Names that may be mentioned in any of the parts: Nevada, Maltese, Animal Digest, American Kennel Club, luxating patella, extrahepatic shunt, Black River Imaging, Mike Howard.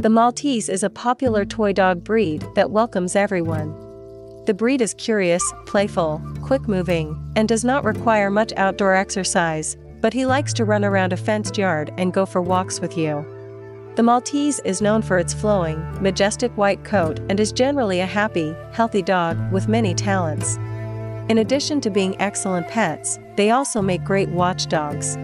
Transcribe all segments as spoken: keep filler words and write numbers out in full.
The Maltese is a popular toy dog breed that welcomes everyone. The breed is curious, playful, quick-moving, and does not require much outdoor exercise, but he likes to run around a fenced yard and go for walks with you. The Maltese is known for its flowing, majestic white coat and is generally a happy, healthy dog with many talents. In addition to being excellent pets, they also make great watchdogs.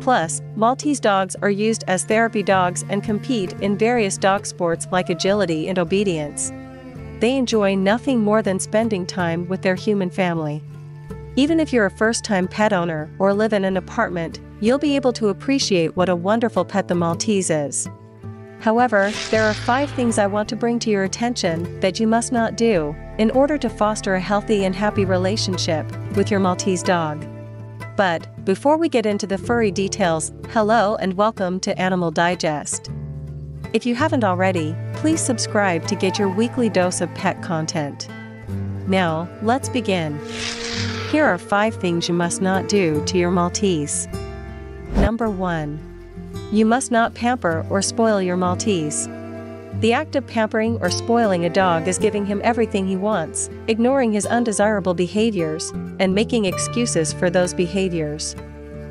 Plus, Maltese dogs are used as therapy dogs and compete in various dog sports like agility and obedience. They enjoy nothing more than spending time with their human family. Even if you're a first-time pet owner or live in an apartment, you'll be able to appreciate what a wonderful pet the Maltese is. However, there are five things I want to bring to your attention that you must not do in order to foster a healthy and happy relationship with your Maltese dog. But before we get into the furry details, hello and welcome to Animal Digest. If you haven't already, please subscribe to get your weekly dose of pet content. Now, let's begin. Here are five things you must not do to your Maltese. Number one. You must not pamper or spoil your Maltese. The act of pampering or spoiling a dog is giving him everything he wants, ignoring his undesirable behaviors, and making excuses for those behaviors.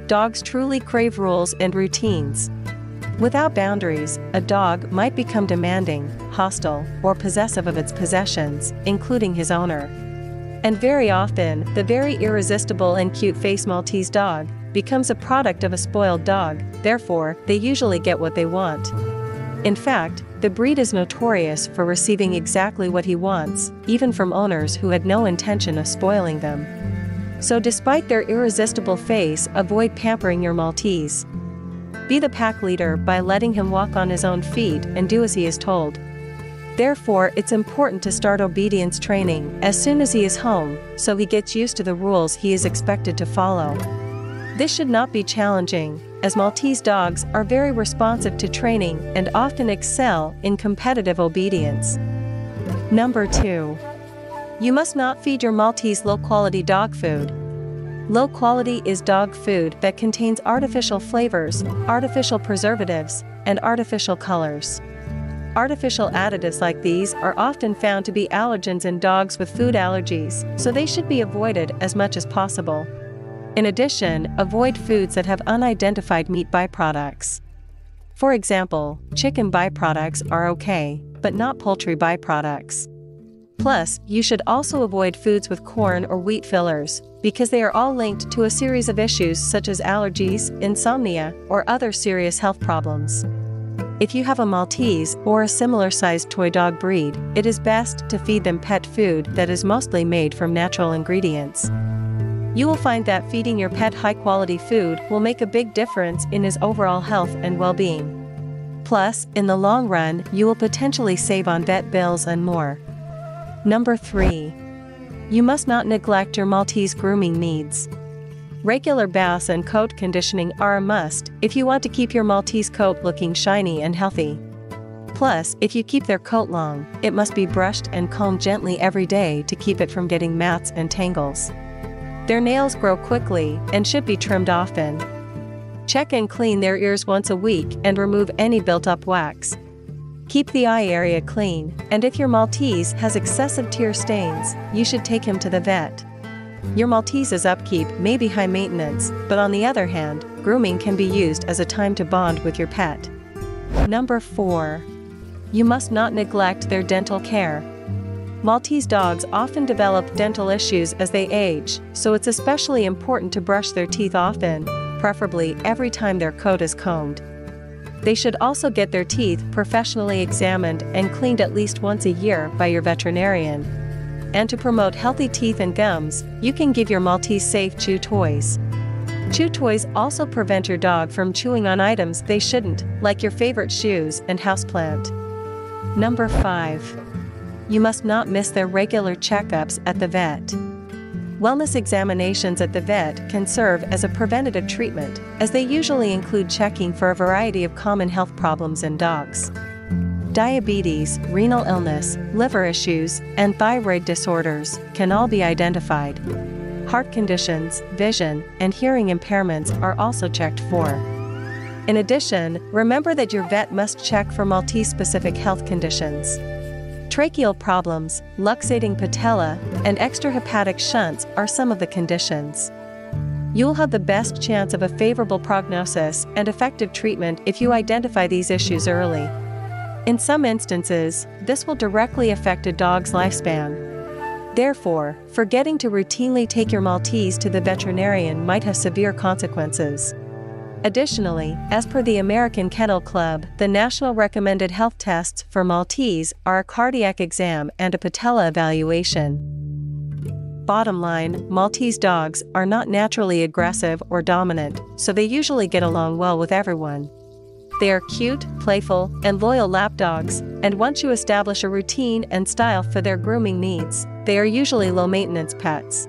Dogs truly crave rules and routines. Without boundaries, a dog might become demanding, hostile, or possessive of its possessions, including his owner. And very often, the very irresistible and cute-faced Maltese dog becomes a product of a spoiled dog, therefore, they usually get what they want. In fact, the breed is notorious for receiving exactly what he wants, even from owners who had no intention of spoiling them. So despite their irresistible face, avoid pampering your Maltese. Be the pack leader by letting him walk on his own feet and do as he is told. Therefore, it's important to start obedience training as soon as he is home, so he gets used to the rules he is expected to follow. This should not be challenging, as Maltese dogs are very responsive to training and often excel in competitive obedience. Number two. You must not feed your Maltese low-quality dog food. Low quality is dog food that contains artificial flavors, artificial preservatives, and artificial colors. Artificial additives like these are often found to be allergens in dogs with food allergies, so they should be avoided as much as possible. In addition, avoid foods that have unidentified meat byproducts. For example, chicken byproducts are okay, but not poultry byproducts. Plus, you should also avoid foods with corn or wheat fillers, because they are all linked to a series of issues such as allergies, insomnia, or other serious health problems. If you have a Maltese or a similar-sized toy dog breed, it is best to feed them pet food that is mostly made from natural ingredients. You will find that feeding your pet high-quality food will make a big difference in his overall health and well-being. Plus, in the long run, you will potentially save on vet bills and more. Number three. You must not neglect your Maltese grooming needs. Regular baths and coat conditioning are a must if you want to keep your Maltese coat looking shiny and healthy. Plus, if you keep their coat long, it must be brushed and combed gently every day to keep it from getting mats and tangles. Their nails grow quickly and should be trimmed often. Check and clean their ears once a week and remove any built-up wax. Keep the eye area clean, and if your Maltese has excessive tear stains, you should take him to the vet. Your Maltese's upkeep may be high maintenance, but on the other hand, grooming can be used as a time to bond with your pet. Number four. You must not neglect their dental care. Maltese dogs often develop dental issues as they age, so it's especially important to brush their teeth often, preferably every time their coat is combed. They should also get their teeth professionally examined and cleaned at least once a year by your veterinarian. And to promote healthy teeth and gums, you can give your Maltese safe chew toys. Chew toys also prevent your dog from chewing on items they shouldn't, like your favorite shoes and houseplant. Number five. You must not miss their regular checkups at the vet. Wellness examinations at the vet can serve as a preventative treatment, as they usually include checking for a variety of common health problems in dogs. Diabetes, renal illness, liver issues, and thyroid disorders can all be identified. Heart conditions, vision, and hearing impairments are also checked for. In addition, remember that your vet must check for Maltese-specific health conditions. Tracheal problems, luxating patella, and extrahepatic shunts are some of the conditions. You'll have the best chance of a favorable prognosis and effective treatment if you identify these issues early. In some instances, this will directly affect a dog's lifespan. Therefore, forgetting to routinely take your Maltese to the veterinarian might have severe consequences. Additionally, as per the American Kennel Club, the national recommended health tests for Maltese are a cardiac exam and a patella evaluation. Bottom line, Maltese dogs are not naturally aggressive or dominant, so they usually get along well with everyone. They are cute, playful, and loyal lapdogs, and once you establish a routine and style for their grooming needs, they are usually low-maintenance pets.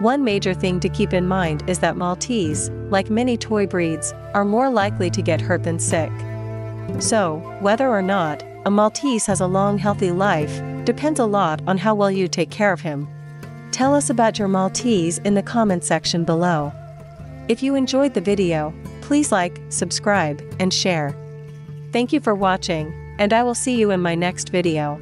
One major thing to keep in mind is that Maltese, like many toy breeds, are more likely to get hurt than sick. So, whether or not a Maltese has a long, healthy life depends a lot on how well you take care of him. Tell us about your Maltese in the comment section below. If you enjoyed the video, please like, subscribe, and share. Thank you for watching, and I will see you in my next video.